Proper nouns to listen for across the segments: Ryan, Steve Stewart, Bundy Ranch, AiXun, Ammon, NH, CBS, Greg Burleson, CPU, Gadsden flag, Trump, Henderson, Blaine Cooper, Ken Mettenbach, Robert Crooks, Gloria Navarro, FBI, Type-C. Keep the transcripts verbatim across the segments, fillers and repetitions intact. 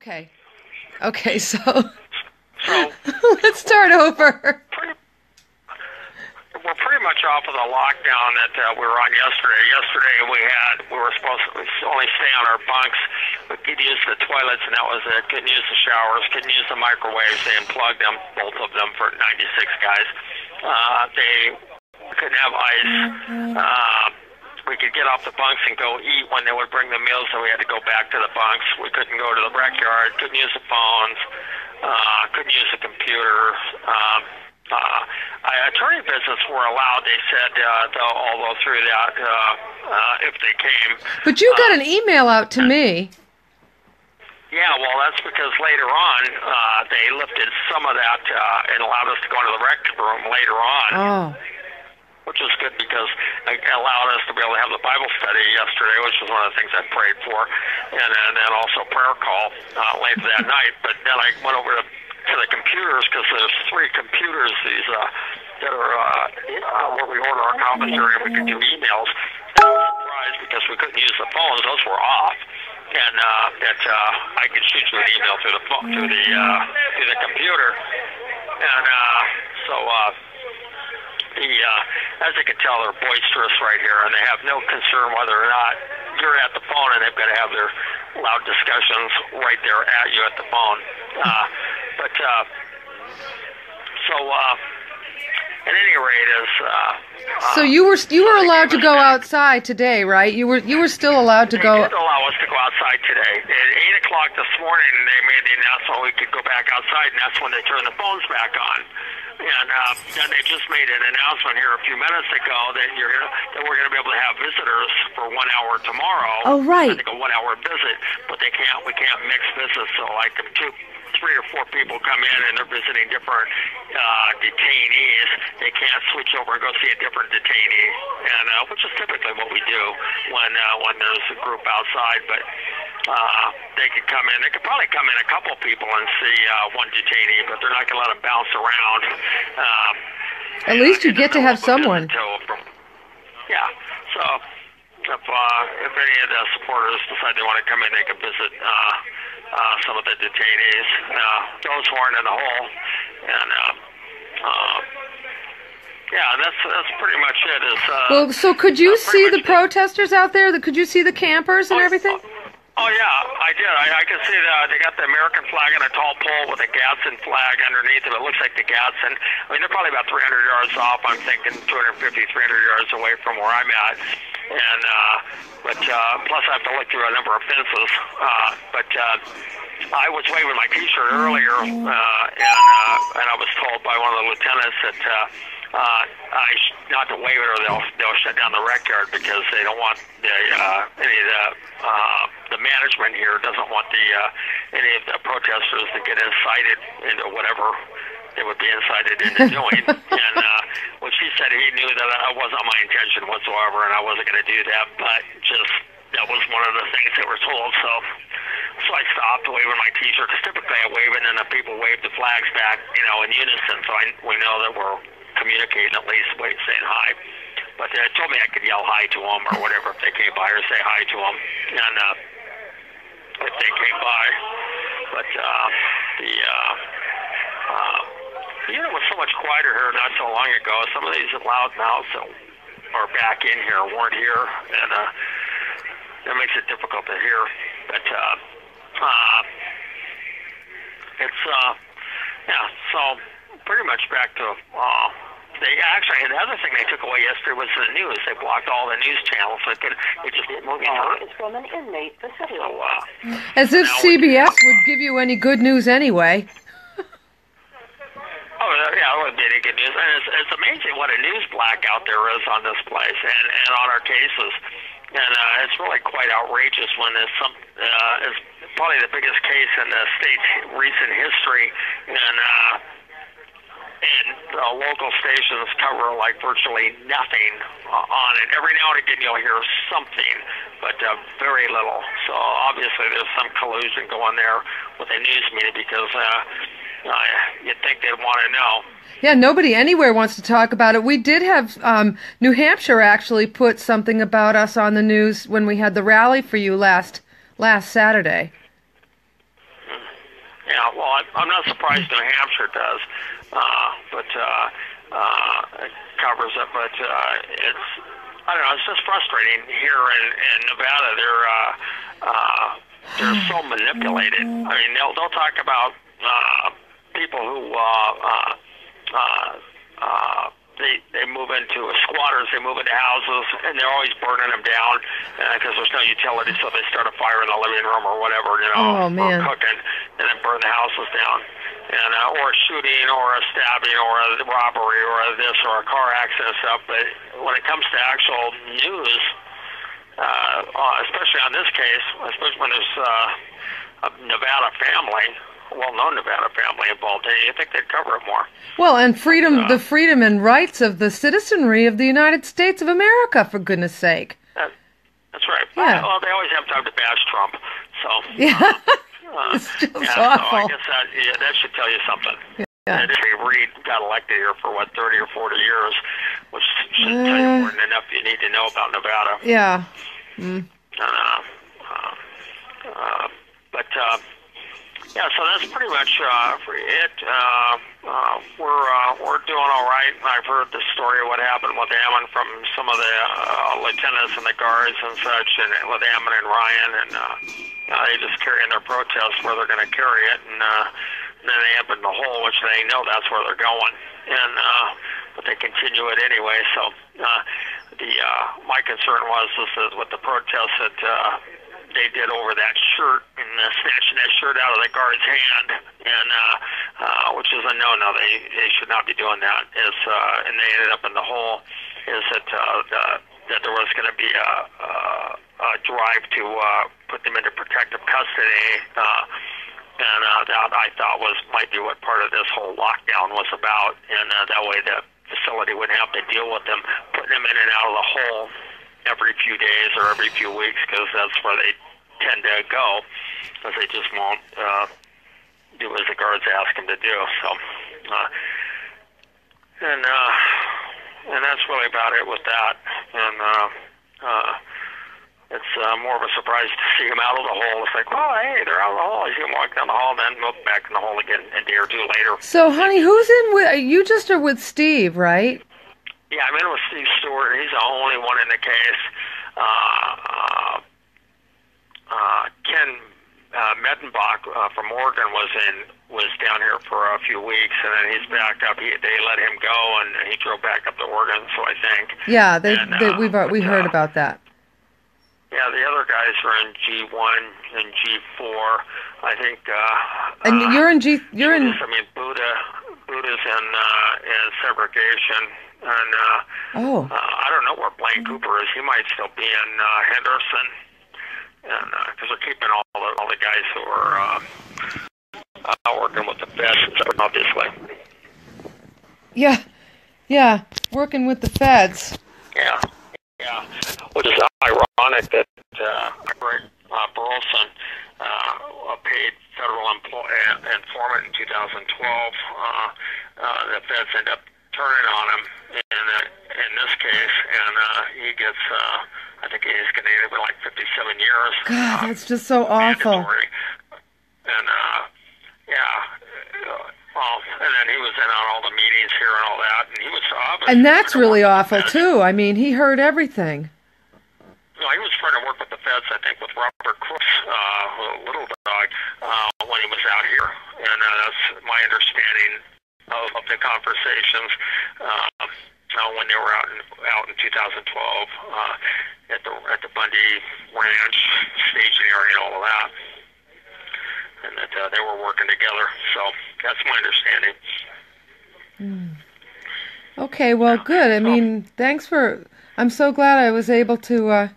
Okay. Okay, so, so let's start over. Pretty, we're pretty much off of the lockdown that uh, we were on yesterday. Yesterday we had we were supposed to only stay on our bunks. We could use the toilets, and that was it. Couldn't use the showers. Couldn't use the microwaves. They unplugged them, both of them, for ninety-six guys. Uh, they couldn't have ice. Uh, We could get off the bunks and go eat when they would bring the meals, so we had to go back to the bunks. We couldn't go to the backyard, couldn't use the phones, uh, couldn't use the computer. Um, uh, attorney visits were allowed, they said, uh, though, although through that, uh, uh, if they came. But you got uh, an email out to me. Yeah, well, that's because later on uh, they lifted some of that uh, and allowed us to go into the rec room later on. Oh. Which was good because it allowed us to be able to have the Bible study yesterday, which was one of the things I prayed for, and then and also prayer call uh, late that night. But then I went over to, to the computers because there's three computers these uh, that are uh, where we order our commentary and we can do emails. And I was surprised because we couldn't use the phones; those were off, and uh, that uh, I could shoot you an email through the phone, through the uh, through the computer, and uh, so. Uh, The, uh, as you can tell, they're boisterous right here, and they have no concern whether or not you're at the phone, and they've got to have their loud discussions right there at you at the phone. Uh, but uh, so, uh, at any rate, is uh, so you were you were allowed to go outside today, right? You were you were still allowed to go. They did allow us to go outside today. At eight o'clock this morning, they made the announcement we could go back outside, and that's when they turned the phones back on. And uh, then they just made an announcement here a few minutes ago that you're gonna, that we're going to be able to have visitors for one hour tomorrow. Oh, right. I think a one-hour visit, but they can't. We can't mix visits. So like two, three or four people come in and they're visiting different uh, detainees. They can't switch over and go see a different detainee, and uh, which is typically what we do when uh, when there's a group outside, but. Uh, they could come in. They could probably come in a couple people and see uh, one detainee, but they're not going to let them bounce around. Um, At least you get to have someone. From, yeah. So if, uh, if any of the supporters decide they want to come in, they can visit uh, uh, some of the detainees, uh, those who aren't in the hole. And, uh, uh, yeah, that's that's pretty much it. Is, uh, well, so could you see the protesters out there? Could you see the campers and oh, everything? Oh, Oh, yeah, I did. I, I could see that they got the American flag on a tall pole with a Gadsden flag underneath it. It looks like the Gadsden. I mean, they're probably about three hundred yards off. I'm thinking two fifty, three hundred yards away from where I'm at. And, uh, but, uh, plus I have to look through a number of fences. Uh, but, uh, I was waving my t-shirt earlier, uh, and, uh, and I was told by one of the lieutenants that, uh, Uh, I sh not to waive it, or they'll they'll shut down the rec yard because they don't want the uh, any of the uh, the management here doesn't want the uh, any of the protesters to get incited into whatever they would be incited into doing. And uh, well, she said he knew that I wasn't my intention whatsoever, and I wasn't going to do that. But just that was one of the things they were told. So. So I stopped waving my t-shirt because typically I wave it and the people wave the flags back, you know, in unison. So I, we know that we're communicating at least, wait, saying hi. But they told me I could yell hi to them or whatever if they came by, or say hi to them, and uh, if they came by. But uh, the uh, uh, the unit was so much quieter here not so long ago. Some of these loud mouths that are back in here weren't here, and uh, that makes it difficult to hear. But uh, uh, it's uh, yeah, so. Pretty much back to, uh, they actually, the other thing they took away yesterday was the news. They blocked all the news channels. They, could, they just didn't move on. It's from an inmate facility. So, uh, As if C B S would uh, give you any good news anyway. Oh, yeah, it would be any good news. And it's, it's amazing what a news blackout there is on this place and, and on our cases. And uh, it's really quite outrageous when there's some, uh, it's probably the biggest case in the state's recent history. And, uh, And the local stations cover like virtually nothing uh, on it. Every now and again you'll hear something, but uh, very little. So obviously there's some collusion going there with the news media because uh, uh, you'd think they'd want to know. Yeah, nobody anywhere wants to talk about it. We did have um, New Hampshire actually put something about us on the news when we had the rally for you last last Saturday. Yeah, well, I, I'm not surprised New Hampshire does, uh, but uh, uh, it covers it. But uh, it's, I don't know, it's just frustrating here in, in Nevada. They're uh, uh, they're so manipulated. I mean, they'll they'll talk about uh, people who. Uh, uh, uh, uh, They, they move into squatters, they move into houses, and they're always burning them down because uh, there's no utility, so they start a fire in the living room or whatever, you know, oh, man. Or cooking, and then burn the houses down. And, uh, or a shooting, or a stabbing, or a robbery, or a this, or a car accident stuff. But when it comes to actual news, uh, especially on this case, especially when there's uh, a Nevada family, well-known Nevada family involved, I think they'd cover it more. Well, and freedom, uh, the freedom and rights of the citizenry of the United States of America, for goodness sake. That, that's right. Yeah. Well, they always have time to bash Trump, so... Yeah, uh, it's just yeah, awful. So I guess that, yeah, that should tell you something. Yeah. That if Reid got elected here for, what, thirty or forty years, which should uh, tell you more than enough you need to know about Nevada. Yeah. Mm. Uh, uh, uh, but... Uh, Yeah, so that's pretty much uh, for it. Uh, uh, we're uh, we're doing all right. I've heard the story of what happened with Ammon from some of the uh, lieutenants and the guards and such, and with Ammon and Ryan, and uh, uh, they just carrying their protest where they're going to carry it, and, uh, and then they end up in the hole, which they know that's where they're going, and uh, but they continue it anyway. So uh, the uh, my concern was this is with the protests that. Uh, they did over that shirt and uh, snatching that shirt out of the guard's hand, and uh, uh, which is a no-no. They, they should not be doing that. Is uh, and they ended up in the hole. Is that uh, the, that there was going to be a, a, a drive to uh, put them into protective custody, uh, and uh, that I thought was might be what part of this whole lockdown was about, and uh, that way the facility wouldn't have to deal with them putting them in and out of the hole every few days or every few weeks, because that's where they tend to go, because they just won't uh, do as the guards ask them to do. So, uh, and uh, and that's really about it with that. And uh, uh, it's uh, more of a surprise to see them out of the hole. It's like, oh, hey, they're out of the hole. You can walk down the hall, then look back in the hole again a day or two later. So, honey, who's in with you? Just are with Steve, right? Yeah, I'm in with Steve Stewart. He's the only one in the case. Uh, uh, Ken uh, Mettenbach uh, from Oregon was in was down here for a few weeks, and then he's back up. He, they let him go, and he drove back up to Oregon. So I think. Yeah, they, and, they, uh, we've we but, heard uh, about that. Yeah, the other guys are in G one and G four. I think. Uh, and uh, you're in G. You're in. I mean, Buddha. Buddha's in uh, in segregation. And uh, oh. uh, I don't know where Blaine Cooper is. He might still be in uh, Henderson, and because uh, they're keeping all the all the guys who are uh, uh, working with the feds, obviously. Yeah, yeah, working with the feds. Yeah, yeah. Which is ironic that uh, Greg uh, Burleson, uh, a paid federal employee informant in two thousand twelve, uh, uh, the feds end up turning on him in, uh, in this case, and uh, he gets, uh, I think he's going to end up with like fifty-seven years. God, uh, that's just so awful. Mandatory. And, uh, yeah, well, and then he was in on all the meetings here and all that, and he was obviously... And that's really awful, too. I mean, he heard everything. No, he was trying to work with the feds, I think, with Robert Crooks, uh, little dog, uh, when he was out here, and uh, that's my understanding of the conversations uh, when they were out in out in two thousand twelve uh, at the at the Bundy Ranch staging area and all of that, and that uh, they were working together. So that's my understanding. Mm. Okay, well, good. I mean, so, thanks for. I'm so glad I was able to uh,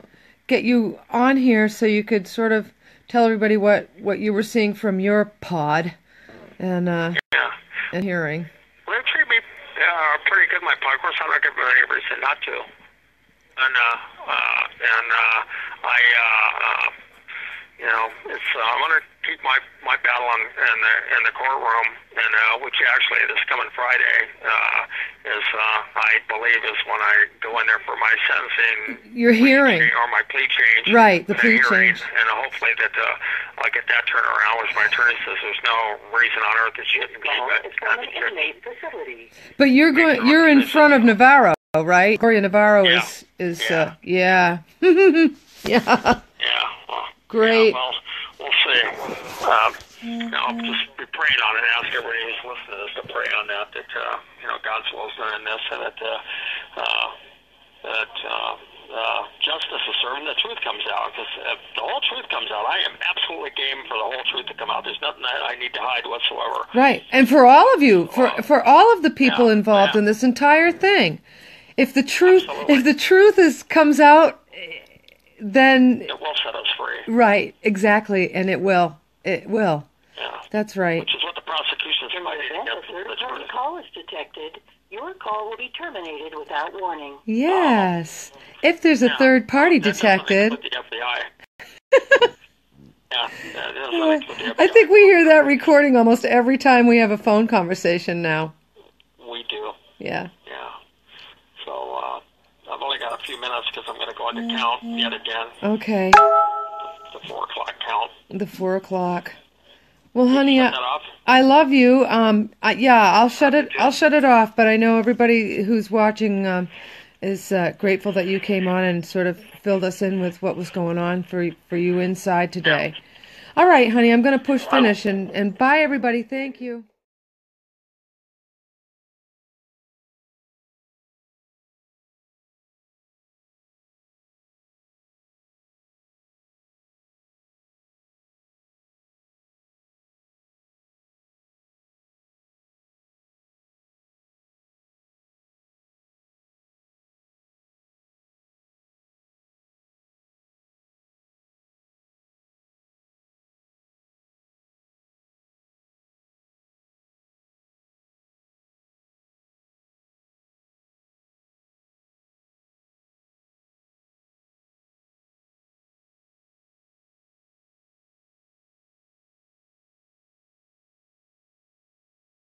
get you on here so you could sort of tell everybody what what you were seeing from your pod, and. Uh, yeah. And hearing. Well, they treat me uh, pretty good, my pod. Of course, I'm not giving any reason not to. And, uh, uh, and uh, I, uh, uh, you know, it's, uh, I'm going to my my battle in, in the in the courtroom, and uh, which actually this coming Friday uh, is uh, I believe is when I go in there for my sentencing. Your hearing change, or my plea change, right? The plea hearing, change, and hopefully that uh, I get that turned around. Which my attorney says there's no reason on earth that shouldn't be. But, uh, but you're going, you're in front of Navarro, right? Gloria Navarro yeah. is is yeah uh, yeah. yeah. Yeah, well, great. Yeah, well, we'll see. Um, you know, I'll just be praying on it. Ask everybody who's listening to this to pray on that. That uh, you know, God's will's done in this, and that uh, uh, that uh, uh, justice is served, and the truth comes out. Because if the whole truth comes out, I am absolutely game for the whole truth to come out. There's nothing I, I need to hide whatsoever. Right, and for all of you, for well, for all of the people yeah, involved yeah. in this entire thing, if the truth, absolutely. if the truth is comes out. Then it will set us free. Right, exactly, and it will. It will. Yeah. That's right. Which is what the prosecution said. If your phone call is detected, your call will be terminated without warning. Yes. Um, if there's a yeah, third party detected. With the F B I. Yeah, yeah, with the F B I. I think we hear that recording almost every time we have a phone conversation now. We do. Yeah. Yeah. So, uh, I've only got a few minutes because I'm going to go into count yet again. Okay. The four o'clock count. The four o'clock. Well, Did honey, I, I love you. Um, I, yeah, I'll shut it. I'll shut it off. But I know everybody who's watching um, is uh, grateful that you came on and sort of filled us in with what was going on for for you inside today. Yeah. All right, honey, I'm going to push finish and and bye everybody. Thank you.